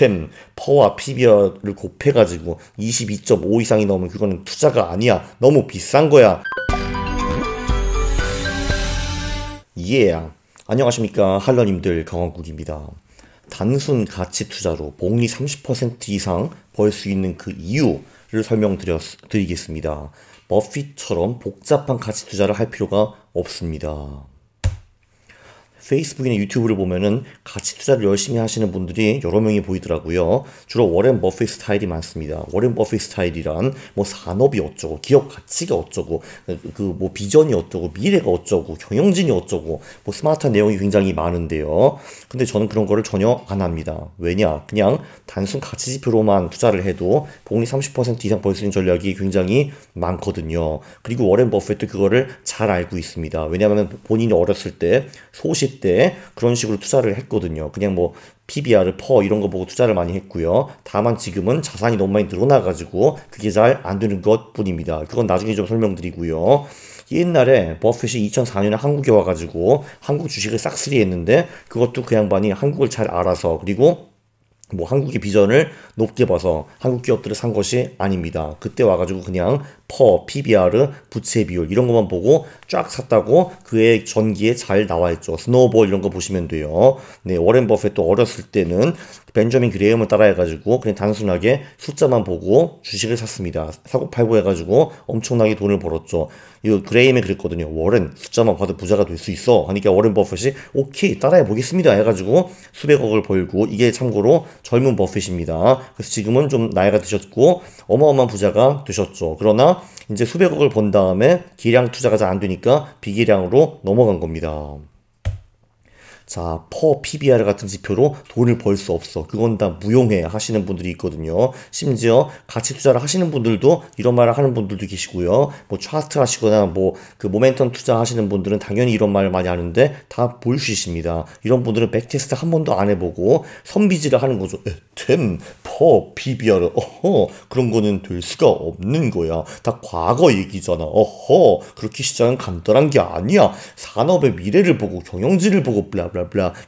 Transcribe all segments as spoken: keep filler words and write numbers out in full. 옵션, 퍼와 피비아를 곱해가지고 이십이 점 오 이상이 나오면 그거는 투자가 아니야. 너무 비싼 거야. 이해야. Yeah. 안녕하십니까. 할러님들 강원국입니다. 단순 가치 투자로 복리 삼십 퍼센트 이상 벌 수 있는 그 이유를 설명드리겠습니다. 버핏처럼 복잡한 가치 투자를 할 필요가 없습니다. 페이스북이나 유튜브를 보면은 가치 투자를 열심히 하시는 분들이 여러 명이 보이더라고요. 주로 워렌 버핏 스타일이 많습니다. 워렌 버핏 스타일이란 뭐 산업이 어쩌고, 기업 가치가 어쩌고, 그 뭐 비전이 어쩌고, 미래가 어쩌고, 경영진이 어쩌고, 뭐 스마트한 내용이 굉장히 많은데요. 근데 저는 그런 거를 전혀 안 합니다. 왜냐? 그냥 단순 가치 지표로만 투자를 해도 복리 삼십 퍼센트 이상 벌 수 있는 전략이 굉장히 많거든요. 그리고 워렌 버핏도 그거를 잘 알고 있습니다. 왜냐하면 본인이 어렸을 때 소식 때 그런 식으로 투자를 했거든요. 그냥 뭐 피비아르, 퍼 이런 거 보고 투자를 많이 했고요. 다만 지금은 자산이 너무 많이 늘어나가지고 그게 잘 안 되는 것뿐입니다. 그건 나중에 좀 설명드리고요. 옛날에 버핏이 이천사 년에 한국에 와가지고 한국 주식을 싹쓸이 했는데 그것도 그 양반이 한국을 잘 알아서 그리고 뭐 한국의 비전을 높게 봐서 한국 기업들을 산 것이 아닙니다. 그때 와가지고 그냥 퍼, 피비아르, 부채 비율 이런 것만 보고 쫙 샀다고 그의 전기에 잘 나와있죠. 스노우볼 이런 거 보시면 돼요. 네, 워렌 버핏도 어렸을 때는 벤저민 그레이엄을 따라해가지고 그냥 단순하게 숫자만 보고 주식을 샀습니다. 사고팔고 해가지고 엄청나게 돈을 벌었죠. 이 그레이엄이 그랬거든요. 워렌 숫자만 봐도 부자가 될 수 있어 하니까 워렌 버핏이 오케이 따라해보겠습니다 해가지고 수백억을 벌고 이게 참고로 젊은 버핏입니다. 그래서 지금은 좀 나이가 드셨고 어마어마한 부자가 되셨죠. 그러나 이제 수백억을 번 다음에 기량 투자가 잘 안 되니까 비기량으로 넘어간 겁니다. 자, 퍼, 피비아르 같은 지표로 돈을 벌 수 없어. 그건 다 무용해 하시는 분들이 있거든요. 심지어 가치 투자를 하시는 분들도 이런 말을 하는 분들도 계시고요. 뭐 차트 하시거나 뭐 그 모멘텀 투자 하시는 분들은 당연히 이런 말을 많이 하는데 다 볼수있습니다. 이런 분들은 백테스트 한 번도 안 해보고 선비지를 하는 거죠. 템, 퍼, 피비아르, 어허, 그런 거는 될 수가 없는 거야. 다 과거 얘기잖아. 어허, 그렇게 시장은 간단한 게 아니야. 산업의 미래를 보고 경영진을 보고 블라블라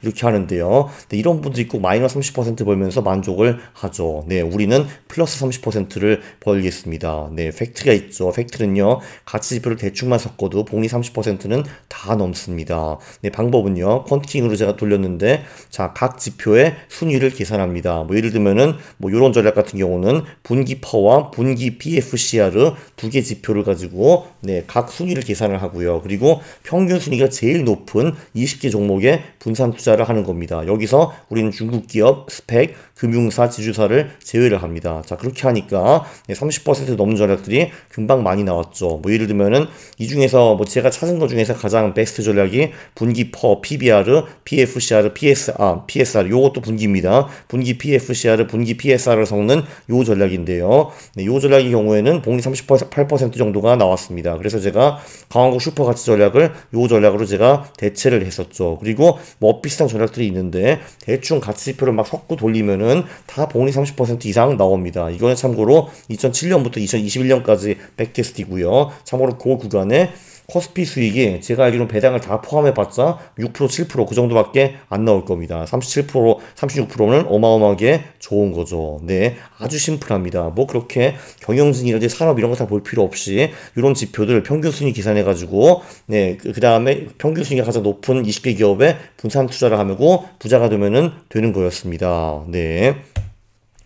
이렇게 하는데요. 네, 이런 분들이 꼭 마이너스 삼십 퍼센트 벌면서 만족을 하죠. 네, 우리는 플러스 삼십 퍼센트를 벌겠습니다. 네, 팩트가 있죠. 팩트는요. 가치지표를 대충만 섞어도 복리 삼십 퍼센트는 다 넘습니다. 네, 방법은요. 퀀팅으로 제가 돌렸는데 자, 각 지표의 순위를 계산합니다. 뭐 예를 들면은 뭐 이런 전략 같은 경우는 분기 퍼와 분기 피에프씨아르 두 개 지표를 가지고 네, 각 순위를 계산을 하고요. 그리고 평균 순위가 제일 높은 이십 개 종목에 분산 투자를 하는 겁니다. 여기서 우리는 중국 기업, 스펙, 금융사, 지주사를 제외를 합니다. 자, 그렇게 하니까 삼십 퍼센트 넘는 전략들이 금방 많이 나왔죠. 뭐 예를 들면은 이 중에서 뭐 제가 찾은 것 중에서 가장 베스트 전략이 분기 퍼, 피비아르, 피에프씨아르, 피에스아, 피에스아르 요것도 분기입니다. 분기 피에프씨아르, 분기 피에스아르를 섞는 요 전략인데요. 네, 요 전략의 경우에는 복리 삼십팔 퍼센트 정도가 나왔습니다. 그래서 제가 강원국 슈퍼 가치 전략을 요 전략으로 제가 대체를 했었죠. 그리고 뭐 비슷한 전략들이 있는데 대충 가치지표를 막 섞고 돌리면은 다 복리 삼십 퍼센트 이상 나옵니다. 이거는 참고로 이천칠 년부터 이천이십일 년까지 백테스트이고요. 참고로 그 구간에 코스피 수익이 제가 알기로는 배당을 다 포함해봤자 육 퍼센트, 칠 퍼센트 그 정도밖에 안 나올 겁니다. 삼십칠 퍼센트, 삼십육 퍼센트는 어마어마하게 좋은 거죠. 네, 아주 심플합니다. 뭐 그렇게 경영진이라든지 산업 이런 거 다 볼 필요 없이 이런 지표들 평균 순위 계산해가지고 네, 그 다음에 평균 순위가 가장 높은 이십 개 기업에 분산 투자를 하고 부자가 되면은 되는 거였습니다. 네.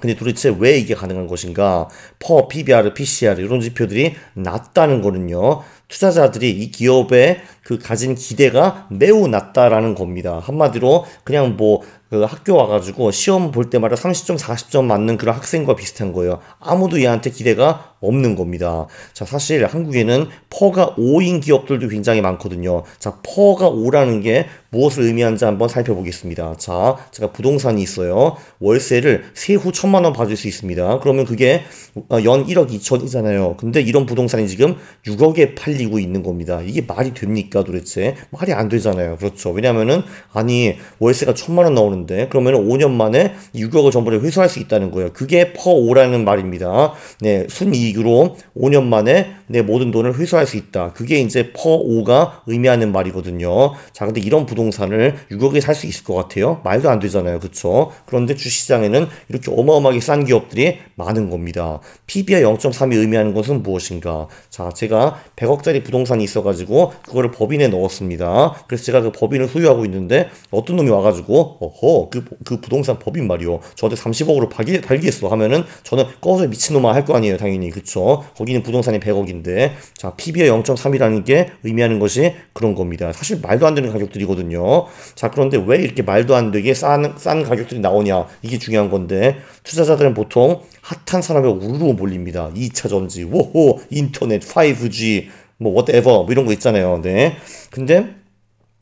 근데 도대체 왜 이게 가능한 것인가? 퍼, 피비아르, 피씨아르 이런 지표들이 낮다는 거는요. 투자자들이 이 기업에 그 가진 기대가 매우 낮다라는 겁니다. 한마디로 그냥 뭐 그 학교 와가지고 시험 볼 때마다 삼십 점, 사십 점 맞는 그런 학생과 비슷한 거예요. 아무도 얘한테 기대가 없는 겁니다. 자, 사실 한국에는 퍼가 오인 기업들도 굉장히 많거든요. 자, 퍼가 오라는 게 무엇을 의미하는지 한번 살펴보겠습니다. 자, 제가 부동산이 있어요. 월세를 세후 천만 원 받을 수 있습니다. 그러면 그게 연 일억 이천이잖아요. 근데 이런 부동산이 지금 육억에 팔 흔들리고 있는 겁니다. 이게 말이 됩니까 도대체? 말이 안 되잖아요. 그렇죠. 왜냐면은 아니 월세가 천만 원 나오는데 그러면은 오 년 만에 육억을 전부를 회수할 수 있다는 거예요. 그게 퍼오라는 말입니다. 네, 순이익으로 오 년 만에 내 모든 돈을 회수할 수 있다. 그게 이제 퍼오가 의미하는 말이거든요. 자, 근데 이런 부동산을 육억에 살 수 있을 것 같아요? 말도 안 되잖아요. 그렇죠? 그런데 주시장에는 이렇게 어마어마하게 싼 기업들이 많은 겁니다. 피비알 영 점 삼이 의미하는 것은 무엇인가? 자, 제가 백억짜리 부동산이 있어가지고 그거를 법인에 넣었습니다. 그래서 제가 그 법인을 소유하고 있는데 어떤 놈이 와가지고 어허 그, 그 부동산 법인 말이요. 저한테 삼십억으로 발기, 발기했어 하면은 저는 꺼져 미친놈아 할 거 아니에요. 당연히. 그쵸? 거기는 부동산이 백억인데 자 피비알 영 점 삼이라는 게 의미하는 것이 그런 겁니다. 사실 말도 안 되는 가격들이거든요. 자 그런데 왜 이렇게 말도 안 되게 싼, 싼 가격들이 나오냐 이게 중요한 건데 투자자들은 보통 핫한 산업에 우르르 몰립니다. 이차 전지, 워호, 인터넷, 파이브 지, 뭐 whatever 뭐 이런 거 있잖아요. 네. 근데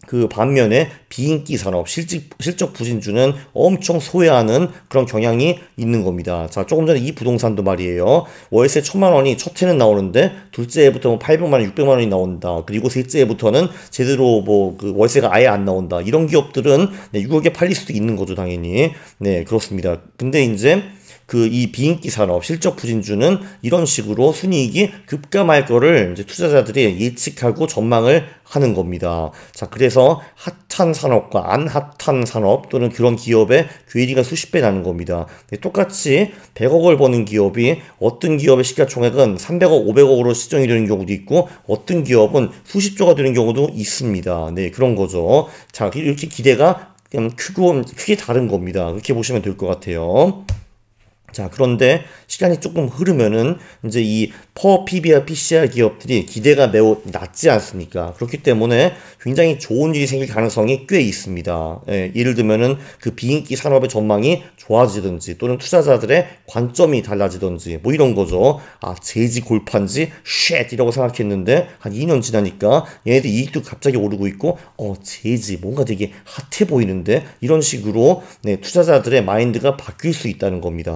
그 반면에 비인기 산업, 실직, 실적 부진주는 엄청 소외하는 그런 경향이 있는 겁니다. 자, 조금 전에 이 부동산도 말이에요. 월세 천만 원이 첫 해는 나오는데 둘째 해부터는 팔백만 원, 육백만 원이 나온다. 그리고 셋째 해부터는 제대로 뭐 그 월세가 아예 안 나온다. 이런 기업들은 네, 육억에 팔릴 수도 있는 거죠, 당연히. 네, 그렇습니다. 근데 이제 그 이 비인기 산업 실적 부진주는 이런 식으로 순이익이 급감할 거를 이제 투자자들이 예측하고 전망을 하는 겁니다. 자, 그래서 핫한 산업과 안 핫한 산업 또는 그런 기업의 괴리가 수십 배 나는 겁니다. 네, 똑같이 백억을 버는 기업이 어떤 기업의 시가총액은 삼백억, 오백억으로 시정이 되는 경우도 있고 어떤 기업은 수십조가 되는 경우도 있습니다. 네, 그런 거죠. 자, 이렇게 기대가 그냥 크고 크게 다른 겁니다. 그렇게 보시면 될 것 같아요. 자, 그런데 시간이 조금 흐르면은 이제 이 퍼 피비알, 피씨알 기업들이 기대가 매우 낮지 않습니까? 그렇기 때문에 굉장히 좋은 일이 생길 가능성이 꽤 있습니다. 예, 예를 들면은 그 비인기 산업의 전망이 좋아지든지 또는 투자자들의 관점이 달라지든지 뭐 이런 거죠. 아, 재지 골판지 쉣이라고 생각했는데 한 이 년 지나니까 얘네들 이익도 갑자기 오르고 있고 어, 재지 뭔가 되게 핫해 보이는데 이런 식으로 네, 투자자들의 마인드가 바뀔 수 있다는 겁니다.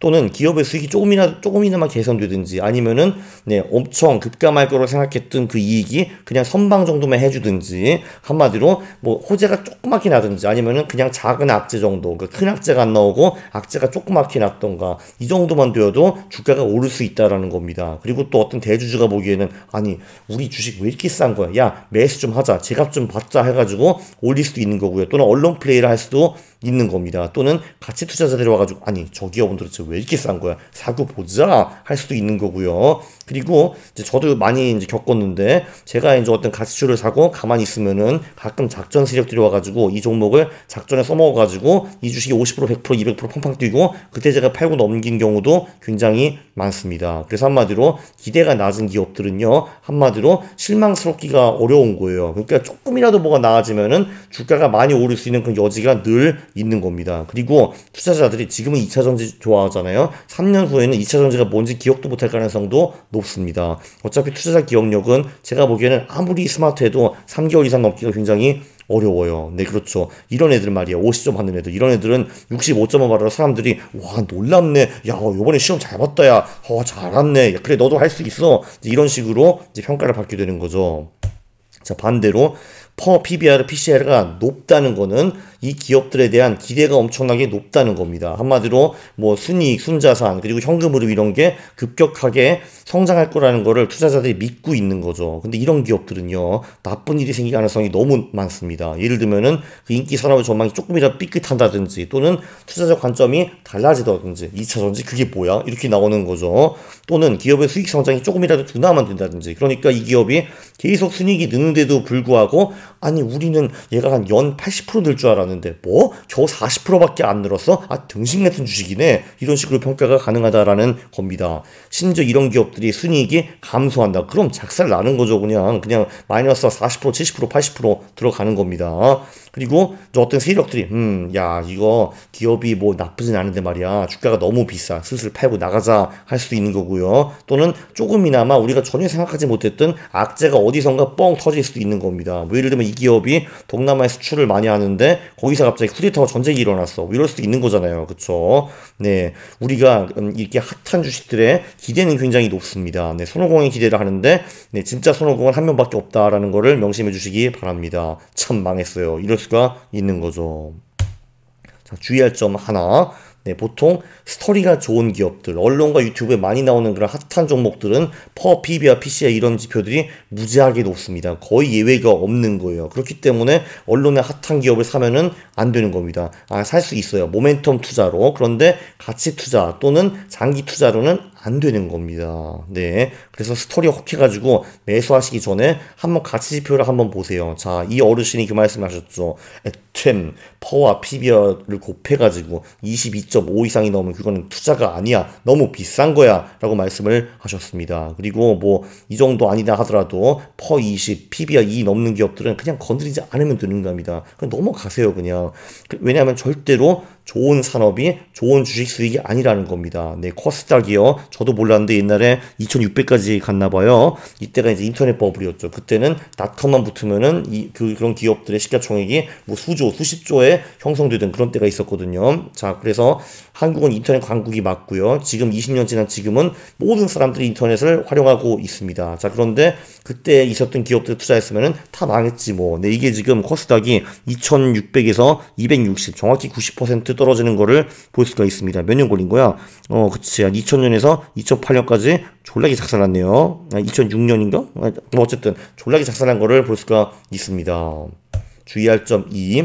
또는 기업의 수익이 조금이나, 조금이나마 개선되든지 아니면은, 네, 엄청 급감할 거로 생각했던 그 이익이 그냥 선방 정도만 해주든지 한마디로 뭐 호재가 조그맣게 나든지 아니면은 그냥 작은 악재 정도, 그러니까 큰 악재가 안 나오고 악재가 조그맣게 났던가 이 정도만 되어도 주가가 오를 수 있다라는 겁니다. 그리고 또 어떤 대주주가 보기에는 아니, 우리 주식 왜 이렇게 싼 거야? 야, 매수 좀 하자. 제값 좀 받자 해가지고 올릴 수도 있는 거고요. 또는 언론 플레이를 할 수도 있는 겁니다. 또는 같이 투자자들이 와가지고 아니, 저 기업은 도대체 왜 이렇게 싼 거야? 사고 보자 할 수도 있는 거고요. 그리고 이제 저도 많이 이제 겪었는데 제가 이제 어떤 가치주를 사고 가만히 있으면은 가끔 작전 세력들이 와가지고 이 종목을 작전에 써먹어가지고 이 주식이 오십 퍼센트, 백 퍼센트, 이백 퍼센트 펑펑 뛰고 그때 제가 팔고 넘긴 경우도 굉장히 많습니다. 그래서 한마디로 기대가 낮은 기업들은요 한마디로 실망스럽기가 어려운 거예요. 그러니까 조금이라도 뭐가 나아지면은 주가가 많이 오를 수 있는 그런 여지가 늘 있는 겁니다. 그리고 투자자들이 지금은 이차 전지 좋아하죠. 삼 년 후에는 이차 전지가 뭔지 기억도 못할 가능성도 높습니다. 어차피 투자자 기억력은 제가 보기에는 아무리 스마트해도 삼 개월 이상 넘기가 굉장히 어려워요. 네, 그렇죠. 이런 애들 말이에요. 오십 점 받는 애들. 이런 애들은 육십오 점을 받아서 사람들이 와 놀랍네. 야, 요번에 시험 잘 봤다. 야, 어, 잘했네. 그래, 너도 할 수 있어. 이런 식으로 이제 평가를 받게 되는 거죠. 자, 반대로 퍼 피비알, 피씨알가 높다는 거는 이 기업들에 대한 기대가 엄청나게 높다는 겁니다. 한마디로 뭐 순이익, 순자산, 그리고 현금 흐름 이런 게 급격하게 성장할 거라는 거를 투자자들이 믿고 있는 거죠. 근데 이런 기업들은요, 나쁜 일이 생길 가능성이 너무 많습니다. 예를 들면은 그 인기 산업의 전망이 조금이라도 삐끗한다든지 또는 투자자 관점이 달라지다든지 이차 전지 그게 뭐야? 이렇게 나오는 거죠. 또는 기업의 수익 성장이 조금이라도 둔화만 된다든지 그러니까 이 기업이 계속 순이익이 느는데도 불구하고 아니 우리는 얘가 한 연 팔십 퍼센트 늘 줄 알았는데 뭐? 겨우 사십 퍼센트밖에 안 늘었어? 아 등신 같은 주식이네. 이런 식으로 평가가 가능하다라는 겁니다. 심지어 이런 기업들이 순이익이 감소한다. 그럼 작살 나는 거죠. 그냥 그냥 마이너스 사십 퍼센트, 칠십 퍼센트, 팔십 퍼센트 들어가는 겁니다. 그리고 저 어떤 세력들이 음, 야 이거 기업이 뭐 나쁘진 않은데 말이야 주가가 너무 비싸 슬슬 팔고 나가자 할 수도 있는 거고요. 또는 조금이나마 우리가 전혀 생각하지 못했던 악재가 어디선가 뻥 터질 수도 있는 겁니다. 뭐 예를 들면 이 기업이 동남아에 수출을 많이 하는데 거기서 갑자기 쿠데타와 전쟁이 일어났어 뭐 이럴 수도 있는 거잖아요. 그쵸? 네, 우리가 이렇게 핫한 주식들의 기대는 굉장히 높습니다. 네, 손오공의 기대를 하는데 네, 진짜 손오공은 한 명밖에 없다라는 거를 명심해 주시기 바랍니다. 참 망했어요. 이럴 수가 있는 거죠. 자, 주의할 점 하나. 네, 보통 스토리가 좋은 기업들, 언론과 유튜브에 많이 나오는 그런 핫한 종목들은 퍼, 피비아르, 피씨아르 이런 지표들이 무지하게 높습니다. 거의 예외가 없는 거예요. 그렇기 때문에 언론의 핫한 기업을 사면은 안 되는 겁니다. 아, 살 수 있어요. 모멘텀 투자로. 그런데 가치 투자 또는 장기 투자로는 안 되는 겁니다. 네, 그래서 스토리가 혹해가지고 매수하시기 전에 한번 가치 지표를 한번 보세요. 자, 이 어르신이 그 말씀하셨죠. 애템, 퍼와 피비아르를 곱해가지고 이십이 점 오 이상이 넘으면 그거는 투자가 아니야. 너무 비싼 거야. 라고 말씀을 하셨습니다. 그리고 뭐 이 정도 아니다 하더라도 퍼 이십, 피비아르 이 넘는 기업들은 그냥 건드리지 않으면 되는 겁니다. 그냥 넘어가세요. 그냥. 왜냐하면 절대로 좋은 산업이 좋은 주식 수익이 아니라는 겁니다. 네, 코스닥이요. 저도 몰랐는데 옛날에 이천육백까지 갔나봐요. 이때가 이제 인터넷 버블이었죠. 그때는 닷컴만 붙으면은 이, 그, 그런 기업들의 시가총액이 뭐 수조, 수십조에 형성되던 그런 때가 있었거든요. 자, 그래서 한국은 인터넷 강국이 맞고요. 지금 이십 년 지난 지금은 모든 사람들이 인터넷을 활용하고 있습니다. 자, 그런데 그때 있었던 기업들 투자했으면은 다 망했지 뭐. 네, 이게 지금 코스닥이 이천육백에서 이백육십, 정확히 구십 퍼센트 떨어지는 거를 볼 수가 있습니다. 몇 년 걸린 거야? 어, 그치. 한 이천 년에서 이천팔 년까지 졸라게 작살났네요. 아, 이천육 년인가? 아, 뭐 어쨌든 졸라게 작살난 거를 볼 수가 있습니다. 주의할 점 이.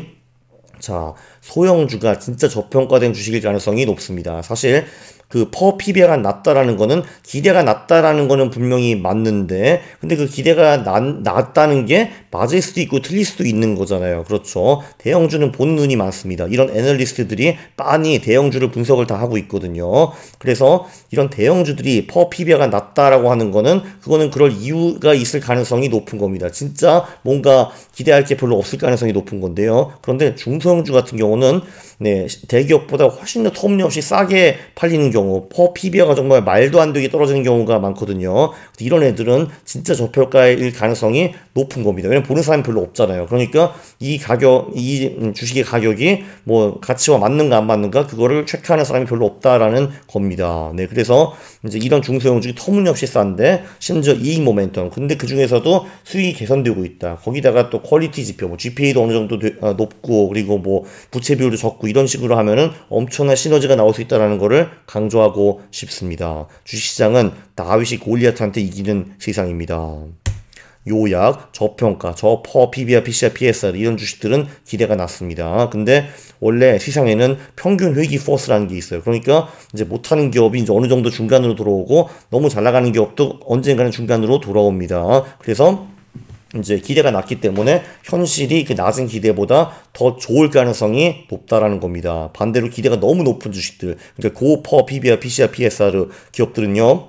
자, 소형주가 진짜 저평가된 주식일 가능성이 높습니다. 사실 그 퍼 피비아르가 낮다라는 거는 기대가 낮다라는 거는 분명히 맞는데 근데 그 기대가 나, 낮다는 게 맞을 수도 있고 틀릴 수도 있는 거잖아요. 그렇죠. 대형주는 본 눈이 많습니다. 이런 애널리스트들이 빤히 대형주를 분석을 다 하고 있거든요. 그래서 이런 대형주들이 퍼 피비아르가 낮다라고 하는 거는 그거는 그럴 이유가 있을 가능성이 높은 겁니다. 진짜 뭔가 기대할 게 별로 없을 가능성이 높은 건데요. 그런데 중소형주 같은 경우는 네, 대기업보다 훨씬 더 터무니없이 싸게 팔리는 경우, 퍼 피비아르가 정말 말도 안 되게 떨어지는 경우가 많거든요. 이런 애들은 진짜 저평가일 가능성이 높은 겁니다. 왜냐면 보는 사람이 별로 없잖아요. 그러니까 이 가격, 이 주식의 가격이 뭐 가치와 맞는가 안 맞는가 그거를 체크하는 사람이 별로 없다라는 겁니다. 네, 그래서 이제 이런 중소형주이 터무니없이 싼데 심지어 이익 모멘텀. 근데 그 중에서도 수익이 개선되고 있다. 거기다가 또 퀄리티 지표, 뭐 지피에이도 어느 정도 되, 아, 높고 그리고 뭐 부채 비율도 적고 이런 식으로 하면은 엄청난 시너지가 나올 수 있다라는 거를 강조하고 싶습니다. 주식시장은 다윗이 골리앗한테 이기는 세상입니다. 요약, 저평가, 저, 퍼, 피비아르, 피씨아르, 피에스아르 이런 주식들은 기대가 낮습니다. 근데 원래 세상에는 평균 회귀 포스라는 게 있어요. 그러니까 이제 못하는 기업이 이제 어느 정도 중간으로 돌아오고 너무 잘 나가는 기업도 언젠가는 중간으로 돌아옵니다. 그래서 이제 기대가 낮기 때문에 현실이 그 낮은 기대보다 더 좋을 가능성이 높다라는 겁니다. 반대로 기대가 너무 높은 주식들, 그러니까 고, 퍼, 피비아르, 피씨아르, 피에스아르 기업들은요.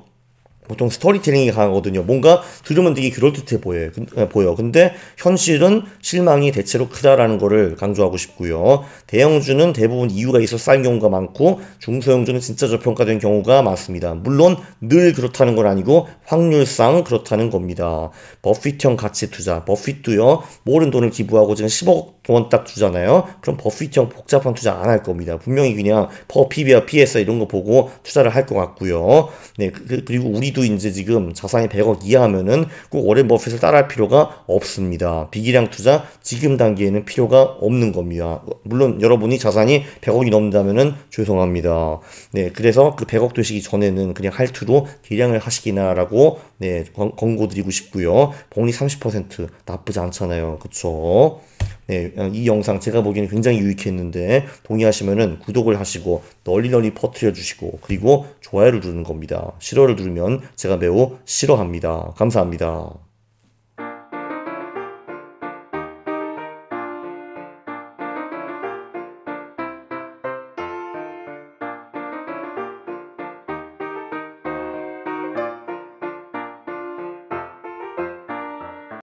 보통 스토리텔링이 강하거든요. 뭔가 들으면 되게 그럴듯해 보여요. 보여. 근데 현실은 실망이 대체로 크다라는 거를 강조하고 싶고요. 대형주는 대부분 이유가 있어 쌓인 경우가 많고 중소형주는 진짜 저평가된 경우가 많습니다. 물론 늘 그렇다는 건 아니고 확률상 그렇다는 겁니다. 버핏형 가치 투자. 버핏도요. 모른 돈을 기부하고 지금 십억 원 딱 주잖아요. 그럼 버핏형 복잡한 투자 안 할 겁니다. 분명히 그냥 퍼, 피비아르, 피에스아르 이런 거 보고 투자를 할 것 같고요. 네, 그, 그리고 우리 도 이제 지금 자산이 백억 이하면은 꼭 워렌 버핏을 따라할 필요가 없습니다. 비기량 투자 지금 단계에는 필요가 없는 겁니다. 물론 여러분이 자산이 백억이 넘는다면은 죄송합니다. 네, 그래서 그 백억 되시기 전에는 그냥 할투로 기량을 하시기나라고 네 권고드리고 싶고요. 복리 삼십 퍼센트 나쁘지 않잖아요, 그렇죠? 네, 이 영상 제가 보기에는 굉장히 유익했는데 동의하시면은 구독을 하시고 널리 널리 퍼뜨려 주시고 그리고 좋아요를 누르는 겁니다. 싫어를 누르면 제가 매우 싫어합니다. 감사합니다.